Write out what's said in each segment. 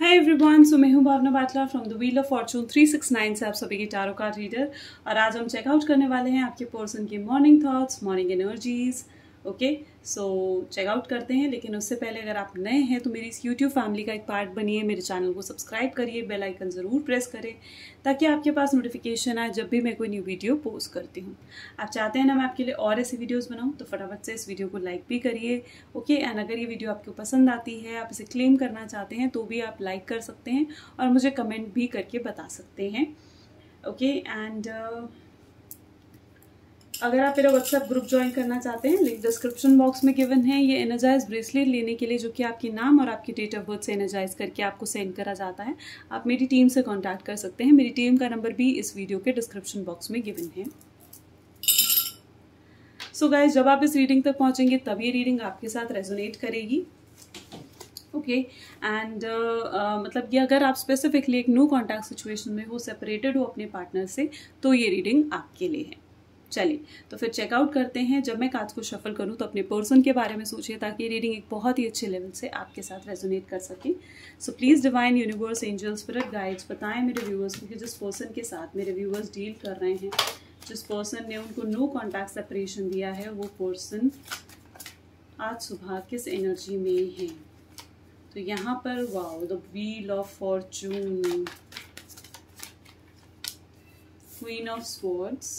Hi everyone, so मैं हूँ Bhavna Batla from the wheel of fortune 369 से आप सभी के टैरो कार्ड रीडर। और आज हम चेकआउट करने वाले हैं आपके पर्सन के morning thoughts, morning energies. Okay, so check out करते हैं, लेकिन उससे पहले अगर आप नए हैं तो मेरी इस यूट्यूब फैमिली का एक पार्ट बनिए, मेरे चैनल को सब्सक्राइब करिए, बेल आइकन ज़रूर प्रेस करें ताकि आपके पास नोटिफिकेशन आए जब भी मैं कोई न्यू वीडियो पोस्ट करती हूँ। आप चाहते हैं ना मैं आपके लिए और ऐसी वीडियोज़ बनाऊँ, तो फटाफट से इस वीडियो को लाइक भी करिए। ओके, एंड अगर ये वीडियो आपको पसंद आती है, आप इसे क्लेम करना चाहते हैं तो भी आप लाइक कर सकते हैं और मुझे कमेंट भी करके बता सकते हैं। ओके, एंड अगर आप मेरा व्हाट्सएप ग्रुप ज्वाइन करना चाहते हैं, लिंक डिस्क्रिप्शन बॉक्स में गिवन है। ये एनर्जाइज ब्रेसलेट लेने के लिए, जो कि आपके नाम और आपकी डेट ऑफ बर्थ से एनर्जाइज करके आपको सेंड करा जाता है। आप मेरी टीम से कांटेक्ट कर सकते हैं, मेरी टीम का नंबर भी इस वीडियो के डिस्क्रिप्शन बॉक्स में गिवन है। सो गाइज, जब आप इस रीडिंग तक पहुँचेंगे तब ये रीडिंग आपके साथ रेजोनेट करेगी। ओके, एंड मतलब कि अगर आप स्पेसिफिकली एक नो कॉन्टैक्ट सिचुएशन में हो, सेपरेटेड हो अपने पार्टनर से, तो ये रीडिंग आपके लिए है। चलिए तो फिर चेकआउट करते हैं। जब मैं कार्ड्स को शफल करूं तो अपने पर्सन के बारे में सोचिए ताकि ये रीडिंग एक बहुत ही अच्छे लेवल से आपके साथ रेजोनेट कर सके। So please divine, universe, angels, spirit guides, बताएं मेरे व्यूअर्स को कि जिस पर्सन के साथ मेरे व्यूअर्स डील कर रहे हैं, जिस पर्सन ने उनको नो कॉन्टैक्ट सेपरेशन दिया है, वो पर्सन आज सुबह किस एनर्जी में है। तो यहाँ पर wow, the wheel of fortune, queen of swords,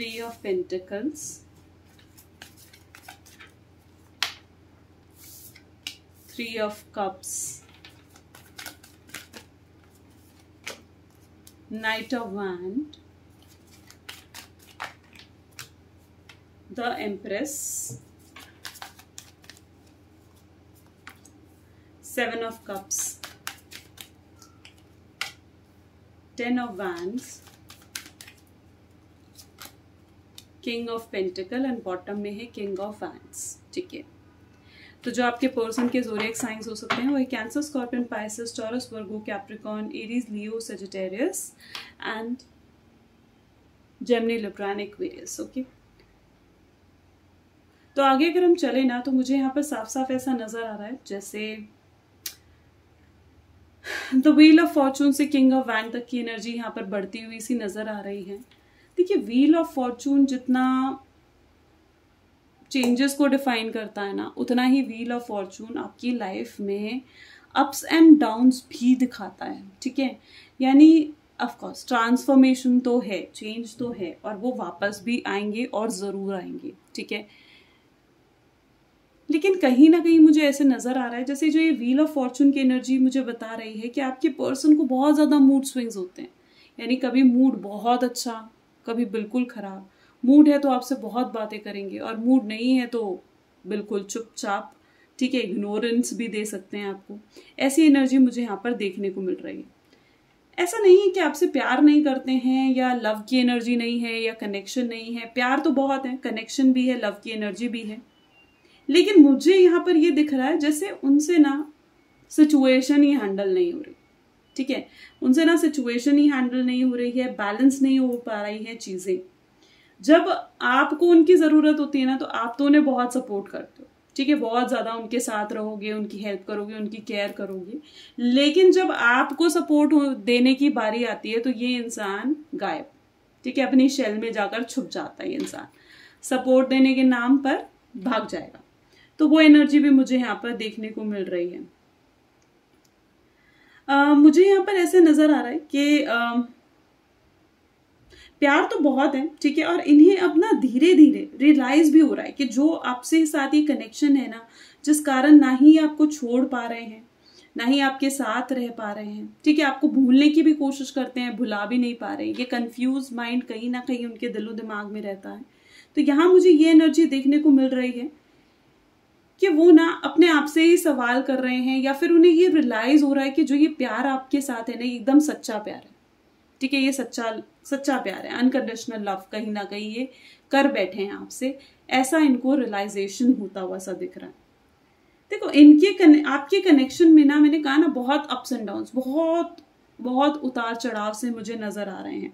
Three of Pentacles, Three of Cups, Knight of Wands, the Empress, Seven of Cups, Ten of Wands, king of pentacle, and bottom में है king of wands. ठीक है, तो जो आपके person के zodiac science हो सकते हैं वो है Cancer, Scorpion, Pisces, Taurus, Virgo, Capricorn, Aries, Leo, Sagittarius and Gemini, Libra and Aquarius. Okay, तो आगे अगर हम चले ना, तो मुझे यहाँ पर साफ साफ ऐसा नज़र आ रहा है जैसे द व्हील ऑफ फॉर्चून से किंग ऑफ वैंड तक की एनर्जी यहाँ पर बढ़ती हुई सी नज़र आ रही है। देखिए, व्हील ऑफ फॉर्चून जितना चेंजेस को डिफाइन करता है ना, उतना ही व्हील ऑफ फॉर्चून आपकी लाइफ में अप्स एंड डाउन्स भी दिखाता है। ठीक है, यानी ऑफ कोर्स ट्रांसफॉर्मेशन तो है, चेंज तो है, और वो वापस भी आएंगे और ज़रूर आएंगे। ठीक है, लेकिन कहीं ना कहीं मुझे ऐसे नज़र आ रहा है जैसे जो ये व्हील ऑफ फॉर्चून की एनर्जी मुझे बता रही है कि आपके पर्सन को बहुत ज़्यादा मूड स्विंग्स होते हैं। यानी कभी मूड बहुत अच्छा, कभी बिल्कुल ख़राब। मूड है तो आपसे बहुत बातें करेंगे, और मूड नहीं है तो बिल्कुल चुपचाप। ठीक है, इग्नोरेंस भी दे सकते हैं आपको। ऐसी एनर्जी मुझे यहाँ पर देखने को मिल रही है। ऐसा नहीं है कि आपसे प्यार नहीं करते हैं, या लव की एनर्जी नहीं है, या कनेक्शन नहीं है। प्यार तो बहुत है, कनेक्शन भी है, लव की एनर्जी भी है, लेकिन मुझे यहाँ पर ये दिख रहा है जैसे उनसे ना सिचुएशन ही हैंडल नहीं हो रही। ठीक है, उनसे ना सिचुएशन ही हैंडल नहीं हो रही है, बैलेंस नहीं हो पा रही है चीज़ें। जब आपको उनकी ज़रूरत होती है ना, तो आप तो उन्हें बहुत सपोर्ट करते हो। ठीक है, बहुत ज़्यादा उनके साथ रहोगे, उनकी हेल्प करोगे, उनकी केयर करोगे, लेकिन जब आपको सपोर्ट देने की बारी आती है तो ये इंसान गायब। ठीक है, अपनी शेल में जाकर छुप जाता है। ये इंसान सपोर्ट देने के नाम पर भाग जाएगा। तो वो एनर्जी भी मुझे यहाँ पर देखने को मिल रही है। मुझे यहाँ पर ऐसे नज़र आ रहा है कि प्यार तो बहुत है। ठीक है, और इन्हें अब ना धीरे धीरे रियलाइज़ भी हो रहा है कि जो आपसे साथ ये कनेक्शन है ना, जिस कारण ना ही आपको छोड़ पा रहे हैं, ना ही आपके साथ रह पा रहे हैं। ठीक है, आपको भूलने की भी कोशिश करते हैं, भुला भी नहीं पा रहे हैं। ये कंफ्यूज माइंड कहीं ना कहीं उनके दिलो दिमाग में रहता है। तो यहाँ मुझे ये एनर्जी देखने को मिल रही है कि वो ना अपने आप से ही सवाल कर रहे हैं, या फिर उन्हें ये रियलाइज़ हो रहा है कि जो ये प्यार आपके साथ है ना, एकदम सच्चा प्यार है। ठीक है, ये सच्चा प्यार है, अनकंडीशनल लव। कहीं ना कहीं ये कर बैठे हैं आपसे, ऐसा इनको रियलाइजेशन होता हुआ सा दिख रहा है। देखो, आपके कनेक्शन में ना, मैंने कहा ना, बहुत अप्स एंड डाउन्स, बहुत बहुत उतार चढ़ाव से मुझे नज़र आ रहे हैं।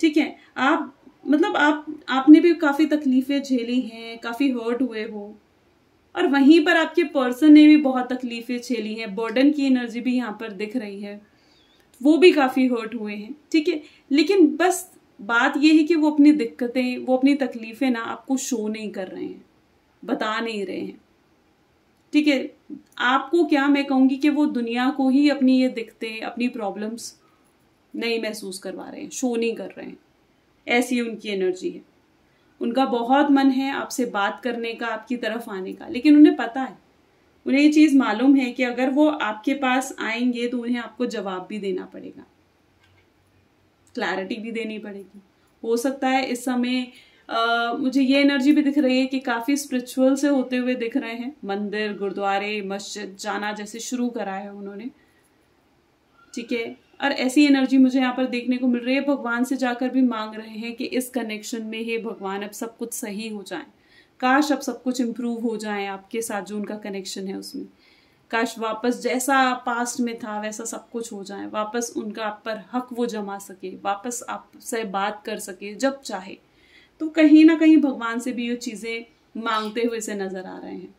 ठीक है, आपने भी काफ़ी तकलीफ़ें झेली हैं, काफ़ी हर्ट हुए हो, और वहीं पर आपके पर्सन ने भी बहुत तकलीफें झेली हैं, बर्डन की एनर्जी भी यहाँ पर दिख रही है, वो भी काफ़ी हर्ट हुए हैं, ठीक है। लेकिन बस बात ये है कि वो अपनी दिक्कतें, वो अपनी तकलीफें ना आपको शो नहीं कर रहे हैं, बता नहीं रहे हैं, ठीक है। आपको क्या, मैं कहूँगी कि वो दुनिया को ही अपनी ये दिक्कतें, अपनी प्रॉब्लम्स नहीं महसूस करवा रहे हैं, शो नहीं कर रहे हैं, ऐसी उनकी एनर्जी है। उनका बहुत मन है आपसे बात करने का, आपकी तरफ आने का, लेकिन उन्हें पता है, उन्हें ये चीज़ मालूम है कि अगर वो आपके पास आएंगे तो उन्हें आपको जवाब भी देना पड़ेगा, क्लैरिटी भी देनी पड़ेगी। हो सकता है इस समय मुझे ये एनर्जी भी दिख रही है कि काफ़ी स्पिरिचुअल से होते हुए दिख रहे हैं, मंदिर, गुरुद्वारे, मस्जिद जाना जैसे शुरू करा है उन्होंने, ठीक है। और ऐसी एनर्जी मुझे यहाँ पर देखने को मिल रही है, भगवान से जाकर भी मांग रहे हैं कि इस कनेक्शन में हे भगवान अब सब कुछ सही हो जाए, काश अब सब कुछ इम्प्रूव हो जाए आपके साथ जो उनका कनेक्शन है उसमें, काश वापस जैसा पास्ट में था वैसा सब कुछ हो जाए, वापस उनका आप पर हक वो जमा सके, वापस आपसे बात कर सके जब चाहे। तो कहीं ना कहीं भगवान से भी ये चीज़ें मांगते हुए से नज़र आ रहे हैं।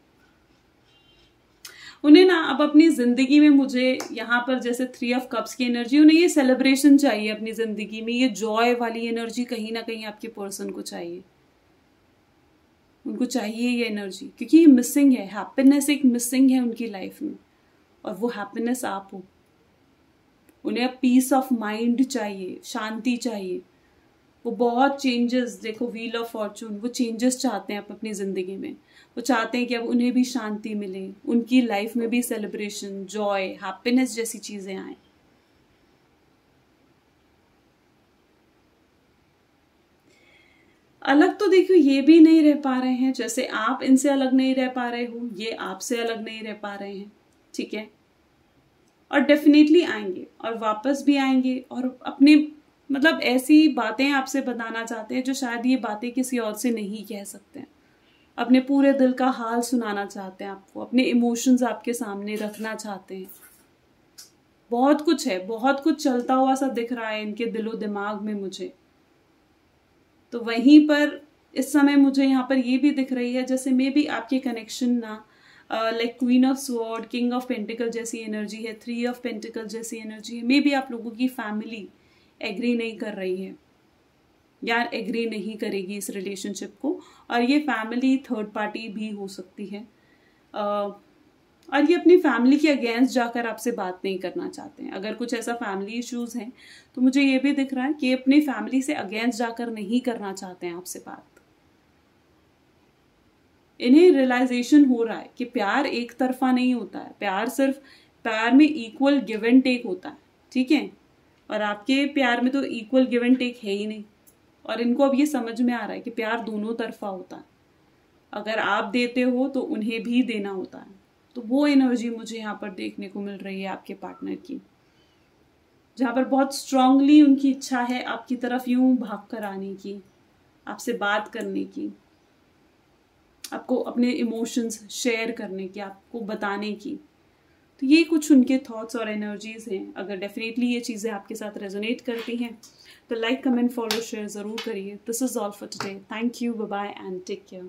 उन्हें ना अब अपनी ज़िंदगी में, मुझे यहाँ पर जैसे 3 ऑफ कप्स की एनर्जी, उन्हें ये सेलिब्रेशन चाहिए अपनी ज़िंदगी में, ये जॉय वाली एनर्जी कहीं ना कहीं आपके पर्सन को चाहिए, उनको चाहिए ये एनर्जी, क्योंकि ये मिसिंग है, हैप्पीनेस एक मिसिंग है उनकी लाइफ में, और वो हैप्पीनेस आप हो। उन्हें अब पीस ऑफ माइंड चाहिए, शांति चाहिए, वो बहुत चेंजेस, देखो व्हील ऑफ फॉर्चून, वो चेंजेस चाहते हैं आप अपनी ज़िंदगी में, वो चाहते हैं कि अब उन्हें भी शांति मिले, उनकी लाइफ में भी सेलिब्रेशन, जॉय, हैप्पीनेस जैसी चीज़ें आए। अलग तो देखियो ये भी नहीं रह पा रहे हैं, जैसे आप इनसे अलग नहीं रह पा रहे हो, ये आपसे अलग नहीं रह पा रहे हैं, ठीक है। और डेफिनेटली आएंगे और वापस भी आएंगे, और अपने मतलब ऐसी बातें आपसे बताना चाहते हैं जो शायद ये बातें किसी और से नहीं कह सकते हैं। अपने पूरे दिल का हाल सुनाना चाहते हैं आपको, अपने इमोशंस आपके सामने रखना चाहते हैं। बहुत कुछ है, बहुत कुछ चलता हुआ सा दिख रहा है इनके दिलो दिमाग में मुझे। तो वहीं पर इस समय मुझे यहाँ पर ये भी दिख रही है जैसे मे बी आपके कनेक्शन ना like queen of sword, king of pentacle जैसी एनर्जी है, 3 ऑफ पेंटिकल जैसी एनर्जी है। मे बी आप लोगों की फैमिली एग्री नहीं कर रही है, यार एग्री नहीं करेगी इस रिलेशनशिप को, और ये फैमिली थर्ड पार्टी भी हो सकती है, और ये अपनी फैमिली के अगेंस्ट जाकर आपसे बात नहीं करना चाहते हैं। अगर कुछ ऐसा फैमिली इश्यूज़ हैं तो मुझे ये भी दिख रहा है कि अपनी फैमिली से अगेंस्ट जाकर नहीं करना चाहते हैं आपसे बात। इन्हें रियलाइजेशन हो रहा है कि प्यार एक तरफा नहीं होता है, प्यार सिर्फ, प्यार में इक्वल गिव एंड टेक होता है, ठीक है, और आपके प्यार में तो इक्वल गिव एंड टेक है ही नहीं। और इनको अब ये समझ में आ रहा है कि प्यार दोनों तरफा होता है, अगर आप देते हो तो उन्हें भी देना होता है। तो वो एनर्जी मुझे यहाँ पर देखने को मिल रही है आपके पार्टनर की, जहाँ पर बहुत स्ट्रांगली उनकी इच्छा है आपकी तरफ यूं भाग कर आने की, आपसे बात करने की, आपको अपने इमोशंस शेयर करने की, आपको बताने की। तो ये कुछ उनके थॉट्स और एनर्जीज़ हैं। अगर डेफिनेटली ये चीज़ें आपके साथ रेजोनेट करती हैं तो लाइक, कमेंट, फॉलो, शेयर ज़रूर करिए। This is all for today. Thank you, bye bye and take care.